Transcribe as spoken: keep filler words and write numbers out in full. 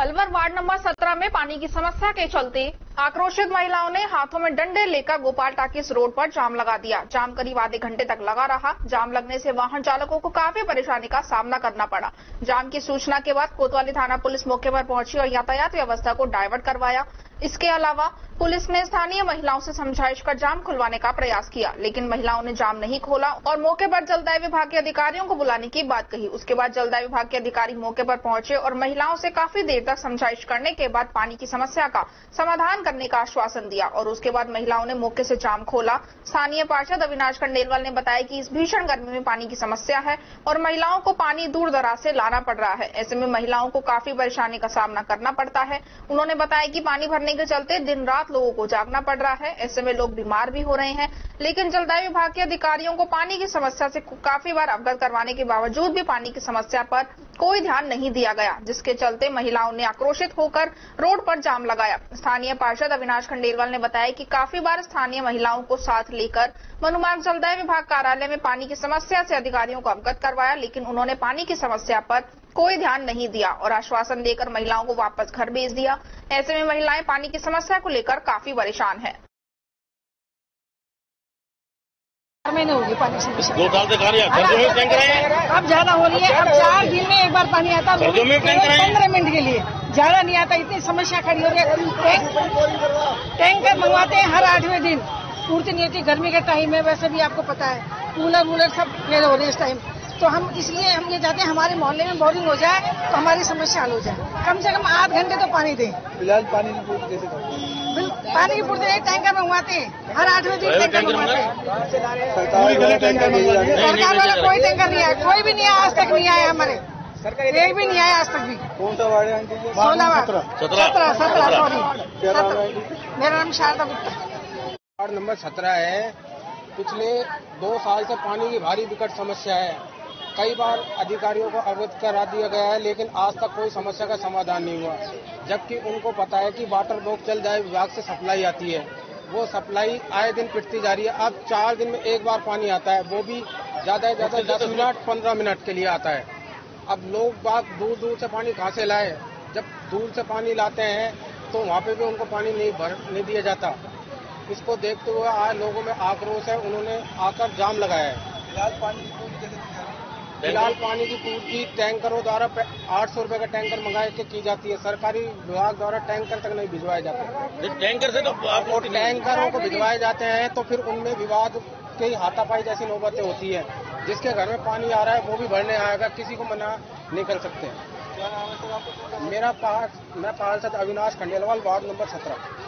Alwar ward number सत्रह में पानी की समस्या के चलते आक्रोशित महिलाओं ने हाथों में डंडे लेकर गोपाल टाकिस रोड पर जाम लगा दिया। जाम करीब आधे घंटे तक लगा रहा। जाम लगने से वाहन चालकों को काफी परेशानी का सामना करना पड़ा। जाम की सूचना के बाद कोतवाली थाना पुलिस मौके पर पहुंची और यातायात व्यवस्था को डायवर्ट करवाया। इसके अलावा पुलिस ने स्थानीय महिलाओं से समझाइश कर जाम खुलवाने का प्रयास किया, लेकिन महिलाओं ने जाम नहीं खोला और मौके पर जलदाय विभाग के अधिकारियों को बुलाने की बात कही। उसके बाद जलदाय विभाग के अधिकारी मौके पर पहुंचे और महिलाओं से काफी देर तक समझाइश करने के बाद पानी की समस्या का समाधान करने का आश्वासन दिया और उसके बाद महिलाओं ने मौके से जाम खोला। स्थानीय पार्षद अविनाश खंडेलवाल ने बताया कि इस भीषण गर्मी में पानी की समस्या है और महिलाओं को पानी दूर दराज से लाना पड़ रहा है। ऐसे में महिलाओं को काफी परेशानी का सामना करना पड़ता है। उन्होंने बताया कि पानी के चलते दिन रात लोगों को जागना पड़ रहा है। ऐसे में लोग बीमार भी हो रहे हैं, लेकिन जलदाय विभाग के अधिकारियों को पानी की समस्या से काफी बार अवगत करवाने के बावजूद भी पानी की समस्या पर कोई ध्यान नहीं दिया गया, जिसके चलते महिलाओं ने आक्रोशित होकर रोड पर जाम लगाया। स्थानीय पार्षद अविनाश खंडेलवाल ने बताया कि काफी बार स्थानीय महिलाओं को साथ लेकर मनुमार्ग जलदाय विभाग कार्यालय में पानी की समस्या से अधिकारियों को अवगत करवाया, लेकिन उन्होंने पानी की समस्या पर कोई ध्यान नहीं दिया और आश्वासन देकर महिलाओं को वापस घर भेज दिया। ऐसे में महिलाएं पानी की समस्या को लेकर काफी परेशान हैं। महीने होगी पानी समस्या, दो साल से घर अब ज्यादा हो रही है। अब चार दिन में एक बार पानी आता है, पंद्रह मिनट के लिए, ज्यादा नहीं आता। इतनी समस्या खड़ी हो रही है। टैंकर मंगवाते हैं हर आठवें दिन, पूर्ति नहीं होती। गर्मी का टाइम है, वैसे भी आपको पता है, कूलर वूलर सब फेल हो रहे हैं इस टाइम। तो हम इसलिए हम ये चाहते हैं हमारे मोहल्ले में बोरिंग हो जाए तो हमारी समस्या हल हो जाए। कम से कम आठ घंटे तो पानी दें। फिलहाल पानी की पूर्ति कैसे? पानी की पूर्ति एक टैंकर मंगवाते हैं, हर आठवें दिन टैंकर मंगवाते हैं। सरकार वाला कोई टैंकर नहीं आया, कोई भी नहीं आया, आज तक नहीं आया, हमारे एक भी नहीं आया आज तक भी। कौन सा वार्ड है? सोलह वार्ड, सत्रह सत्रह सॉरी सत्रह। मेरा नाम शारदा गुप्ता। वार्ड नंबर सत्रह है। पिछले दो साल से पानी की भारी विकट समस्या है। कई बार अधिकारियों को अवगत करा दिया गया है, लेकिन आज तक कोई समस्या का समाधान नहीं हुआ। जबकि उनको पता है कि वाटर बॉक्स जलदाय विभाग से सप्लाई आती है, वो सप्लाई आए दिन पिटती जा रही है। अब चार दिन में एक बार पानी आता है, वो भी ज़्यादा से ज़्यादा दस मिनट पंद्रह मिनट के लिए आता है। अब लोग बात दूर दूर से पानी कहाँ से लाए? जब दूर से पानी लाते हैं तो वहाँ पर भी उनको पानी नहीं भर नहीं दिया जाता। इसको देखते हुए आज लोगों में आक्रोश है, उन्होंने आकर जाम लगाया है। फिलहाल पानी की पूर्ति टैंकरों द्वारा आठ सौ रुपए का टैंकर मंगाए के की जाती है। सरकारी विभाग द्वारा टैंकर तक नहीं भिजवाए जाते। टैंकर से तो टैंकरों को भिजवाए जाते हैं तो फिर उनमें विवाद की हाथापाई जैसी नौबतें होती है। जिसके घर में पानी आ रहा है वो भी भरने आएगा, किसी को मना नहीं कर सकते। मेरा पार्षद अविनाश खंडेलवाल, वार्ड नंबर सत्रह।